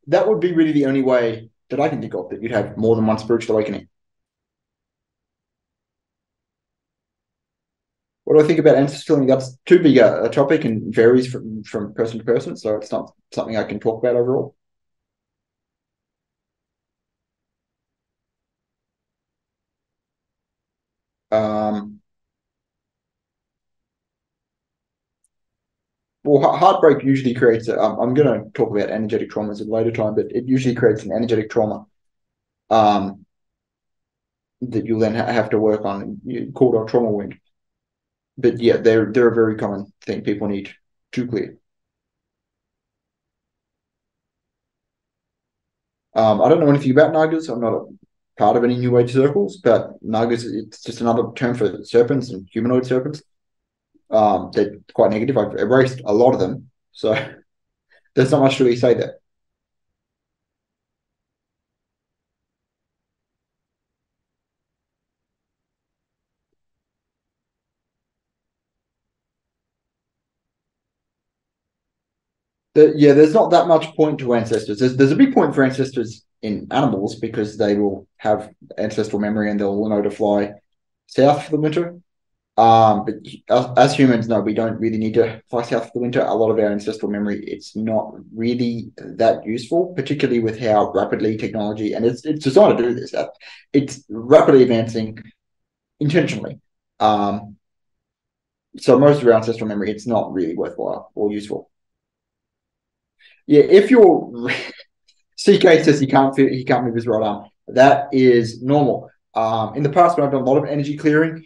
That would be really the only way that I can think of that you'd have more than one spiritual awakening. What do I think about ancestral? That's too big a topic and varies from person to person, so it's not something I can talk about overall. Well, heartbreak usually creates a, I'm going to talk about energetic traumas at a later time, but it usually creates an energetic trauma that you'll then have to work on, called a trauma wound. But yeah, they're a very common thing people need to clear. I don't know anything about Nagas. I'm not a part of any New Age circles, but Nagas, it's just another term for serpents and humanoid serpents. They're quite negative. I've erased a lot of them, so there's not much to really say there. Yeah, there's not that much point to ancestors. There's a big point for ancestors in animals because they will have ancestral memory and they'll know to fly south for the winter. But as humans, no, we don't really need to fly south for the winter. A lot of our ancestral memory, it's not really that useful, particularly with how rapidly technology, and it's designed to do this, it's rapidly advancing intentionally. So most of our ancestral memory, it's not really worthwhile or useful. Yeah, if you're CK says he can't move his right arm, that is normal. In the past, when I've done a lot of energy clearing,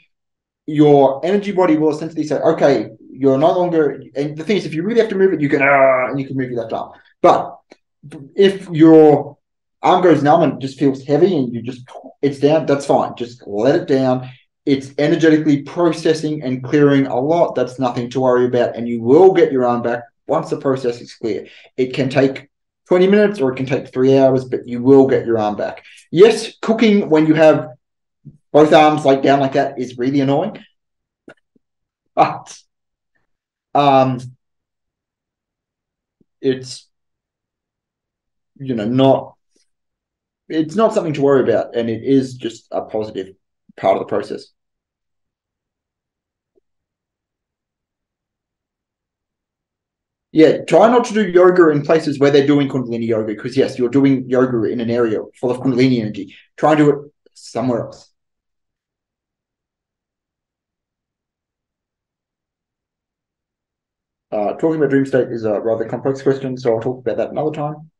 your energy body will essentially say, "Okay, you're no longer." And the thing is, if you really have to move it, you can, and you can move your left arm. But if your arm goes numb and it just feels heavy, and you just it's down, that's fine. Just let it down. It's energetically processing and clearing a lot. That's nothing to worry about, and you will get your arm back. Once the process is clear, it can take 20 minutes or it can take 3 hours, but you will get your arm back. Yes, cooking when you have both arms like down like that is really annoying. But it's, you know, not, it's not something to worry about, and it is just a positive part of the process. Yeah, try not to do yoga in places where they're doing Kundalini yoga, because yes, you're doing yoga in an area full of Kundalini energy. Try and do it somewhere else. Talking about dream state is a rather complex question, so I'll talk about that another time.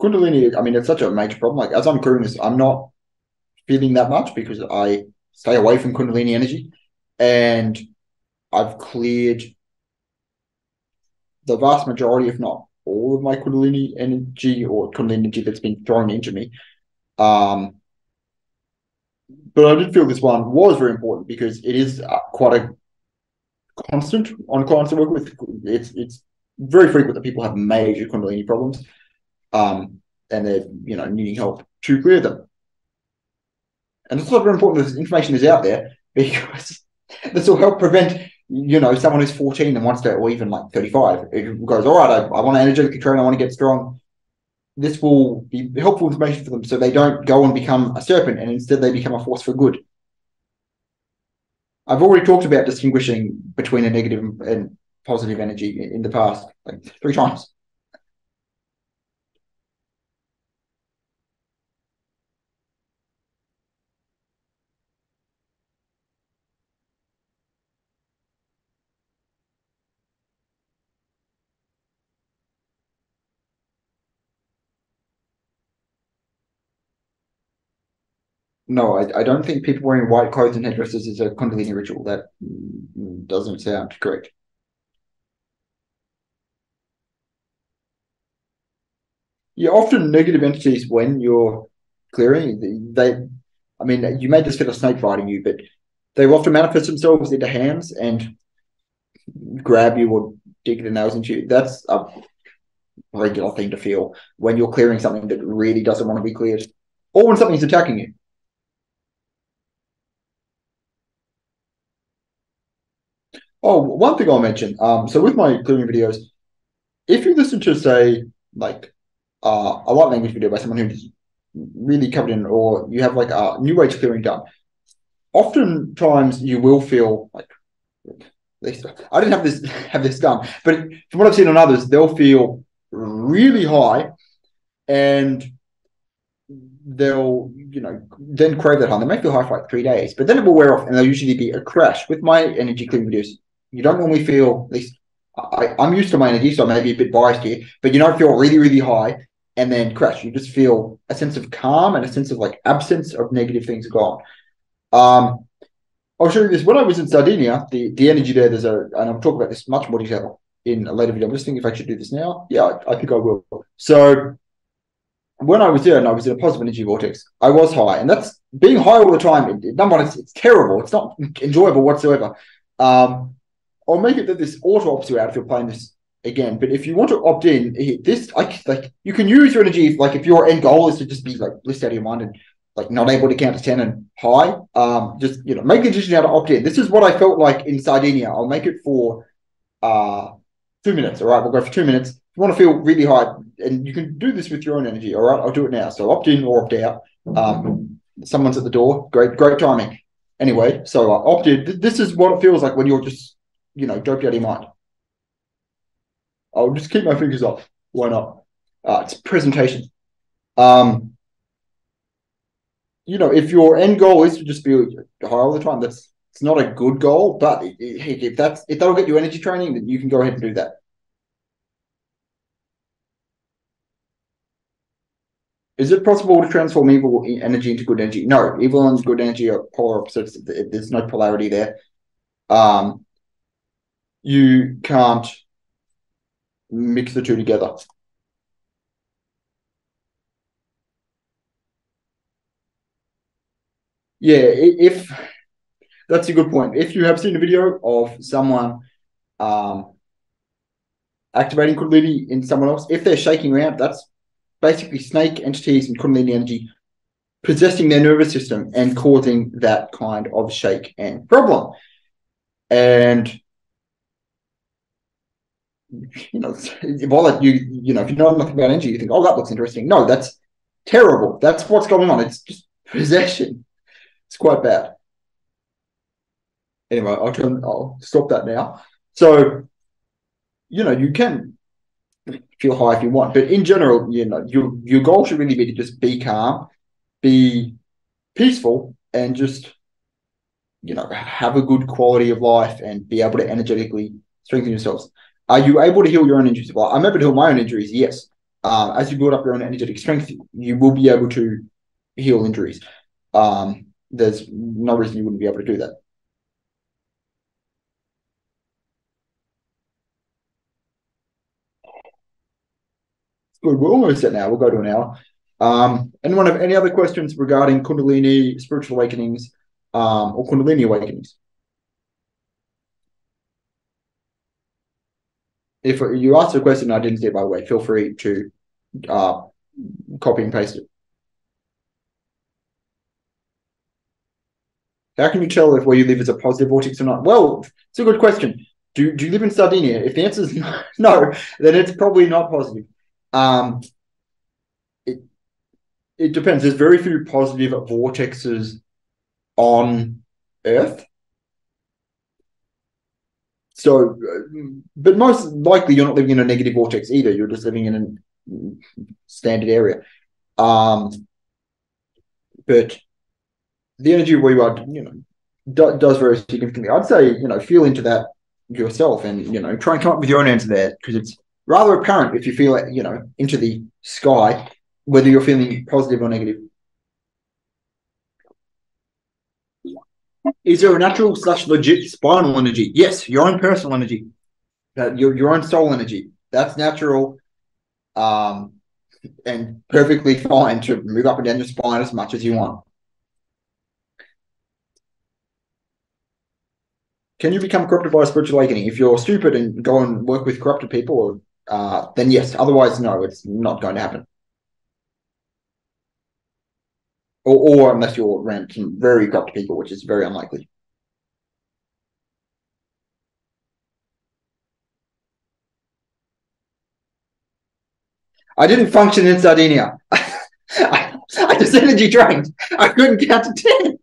Kundalini, I mean, it's such a major problem. Like, as I'm clearing this, I'm not feeling that much because I stay away from Kundalini energy, and I've cleared the vast majority, if not all, of my Kundalini energy or Kundalini energy that's been thrown into me. But I did feel this one was very important because it is quite a constant on clients I work with. It's very frequent that people have major Kundalini problems. And they're, you know, needing help to clear them. And it's not very important that this information is out there because this will help prevent, you know, someone who's 14 and wants to, or even like 35, who goes, all right, I want to energetically train, I want to get strong. This will be helpful information for them so they don't go and become a serpent, and instead they become a force for good. I've already talked about distinguishing between a negative and positive energy in the past, like 3 times. No, I don't think people wearing white clothes and headdresses is a Kundalini ritual. That doesn't sound correct. Yeah, often negative entities, when you're clearing. I mean, you may just feel a snake biting you, but they will often manifest themselves into hands and grab you or dig the nails into you. That's a regular thing to feel when you're clearing something that really doesn't want to be cleared, or when something's attacking you. Oh, one thing I'll mention. So with my clearing videos, if you listen to, say, like a light language video by someone who's really covered in, or you have like a new age clearing done, oftentimes you will feel like, I didn't have this done, but from what I've seen on others, they'll feel really high, and they'll, you know, then crave that high. They may feel high for like 3 days, but then it will wear off, and there'll usually be a crash. With my energy clearing videos, you don't normally feel, at least I'm used to my energy, so I may be a bit biased here, but you don't feel really, really high and then crash. You just feel a sense of calm and a sense of like absence of negative things gone. I'll show you this. When I was in Sardinia, the energy there, and I'll talk about this much more detail in a later video. I'm just thinking if I should do this now. Yeah, I think I will. So when I was there and I was in a positive energy vortex, I was high. And that's being high all the time. Number one, it's terrible. It's not enjoyable whatsoever. I'll make it that this auto-opts you out if you're playing this again. But if you want to opt in, you can use your energy if your end goal is to just be like blissed out of your mind and like not able to count to 10 and high. Just, you know, make the decision how to opt in. This is what I felt like in Sardinia. I'll make it for 2 minutes. All right, we'll go for 2 minutes. If you want to feel really high, and you can do this with your own energy. All right, I'll do it now. So opt in or opt out. Someone's at the door. Great timing. Anyway, so I opted. This is what it feels like when you're just, you know, doped out of your mind. I'll just keep my fingers off. Why not? It's presentation. You know, if your end goal is to just be high all the time, it's not a good goal. But if that'll get you energy training, then you can go ahead and do that. Is it possible to transform evil energy into good energy? No, evil and good energy are polar opposites. There's no polarity there. You can't mix the two together. Yeah, if that's a good point. If you have seen a video of someone activating Kundalini in someone else, if they're shaking around, that's basically snake entities and Kundalini energy possessing their nervous system and causing that kind of shake and problem. And you know, while you know, if you know nothing about energy, you think, oh, that looks interesting. No, that's terrible. That's what's going on. It's just possession. It's quite bad. Anyway, I'll stop that now. So, you know, you can feel high if you want, but in general, you know, your goal should really be to just be calm, be peaceful, and just, you know, have a good quality of life and be able to energetically strengthen yourselves. Are you able to heal your own injuries? Well, I'm able to heal my own injuries, yes. As you build up your own energetic strength, you will be able to heal injuries. There's no reason you wouldn't be able to do that. Good, we're almost at now. We'll go to an hour. Anyone have any other questions regarding Kundalini, spiritual awakenings, or Kundalini awakenings? If you asked a question and I didn't see it, by the way, feel free to copy and paste it. How can you tell if where you live is a positive vortex or not? Well, it's a good question. Do you live in Sardinia? If the answer is no, then it's probably not positive. It depends. There's very few positive vortexes on Earth. So, but most likely you're not living in a negative vortex either. You're just living in a standard area. But the energy where you are, you know, does vary significantly. I'd say, you know, feel into that yourself and, you know, try and come up with your own answer there, because it's rather apparent if you feel, you know, into the sky, whether you're feeling positive or negative. Is there a natural / legit spinal energy? Yes, your own personal energy, your own soul energy. That's natural. and perfectly fine to move up and down your spine as much as you want. Can you become corrupted by a spiritual awakening? If you're stupid and go and work with corrupted people, then yes. Otherwise, no, it's not going to happen. Or unless you're around some very corrupt people, which is very unlikely. I didn't function in Sardinia. I just energy drained. I couldn't count to 10.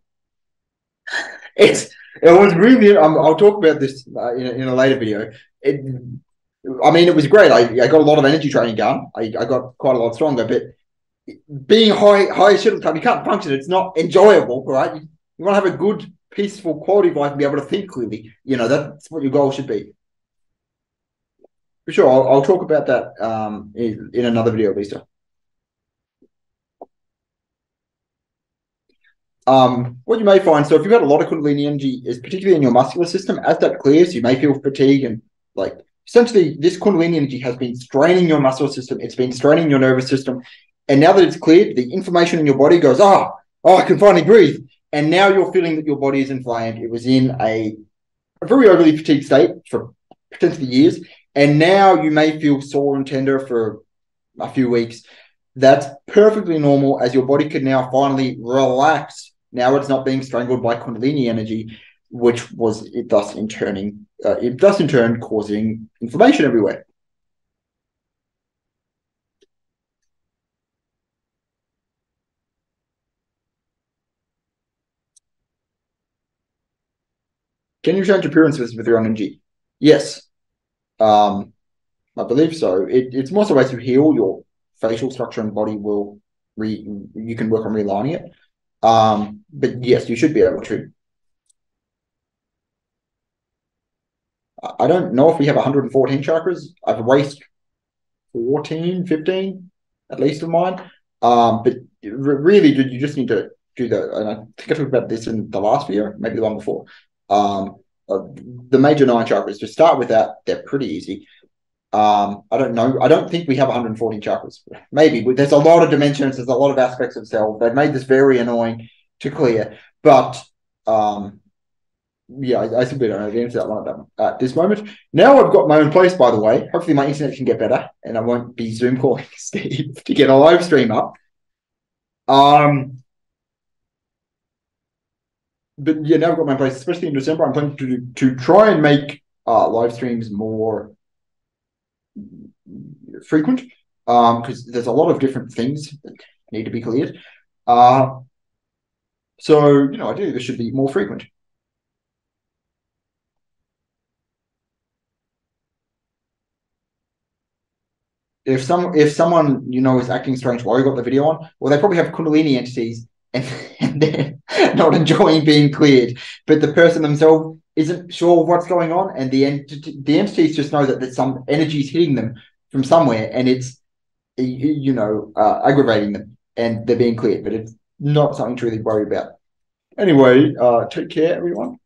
It was really. I'll talk about this in a later video. I mean, it was great. I got a lot of energy training done. I got quite a lot stronger. But being high shuttle time, you can't function. It's not enjoyable, right? You want to have a good, peaceful quality of life and be able to think clearly. You know, that's what your goal should be. For sure, I'll talk about that in another video, Lisa. What you may find, so if you've got a lot of Kundalini energy, is particularly in your muscular system, as that clears, you may feel fatigue and like, essentially, this Kundalini energy has been straining your muscular system. It's been straining your nervous system. And now that it's cleared, the inflammation in your body goes, oh, I can finally breathe. And now you're feeling that your body is inflamed. It was in a very overly fatigued state for potentially years. And now you may feel sore and tender for a few weeks. That's perfectly normal, as your body can now finally relax. Now it's not being strangled by Kundalini energy, which was thus in turn causing inflammation everywhere. Can you change appearances with your own energy? Yes. I believe so. It's more so as you heal, your facial structure and body will you can work on realigning it. But yes, you should be able to. I don't know if we have 114 chakras. I've erased 14, 15 at least of mine. But really, you just need to do that. And I think I talked about this in the last video, maybe the one before. The major 9 chakras, just start with that. They're pretty easy. I don't know. I don't think we have 114 chakras. Maybe. But there's a lot of dimensions. There's a lot of aspects of self. They've made this very annoying to clear. But, yeah, I simply don't know the answer to that one at this moment. Now I've got my own place, by the way. Hopefully my internet can get better and I won't be Zoom calling Steve to get a live stream up. But yeah, now I've got my place, especially in December. I'm planning to try and make live streams more frequent, because there's a lot of different things that need to be cleared. So, you know, I do. This should be more frequent. If someone, you know, is acting strange while you got the video on, well, they probably have Kundalini entities and they're not enjoying being cleared, but the person themselves isn't sure what's going on, and the entities just know that there's some energy's hitting them from somewhere, and it's, you know, aggravating them, and they're being cleared, but it's not something to really worry about. Anyway, take care, everyone.